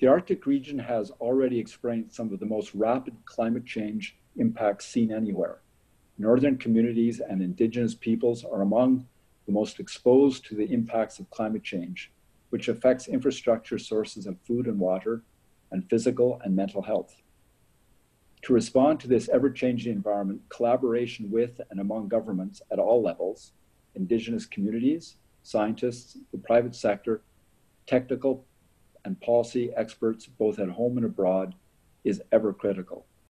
The Arctic region has already experienced some of the most rapid climate change impacts seen anywhere. Northern communities and indigenous peoples are among the most exposed to the impacts of climate change, which affects infrastructure, sources of food and water, and physical and mental health. To respond to this ever-changing environment, collaboration with and among governments at all levels, indigenous communities, scientists, the private sector, technical and policy experts, both at home and abroad, is ever critical.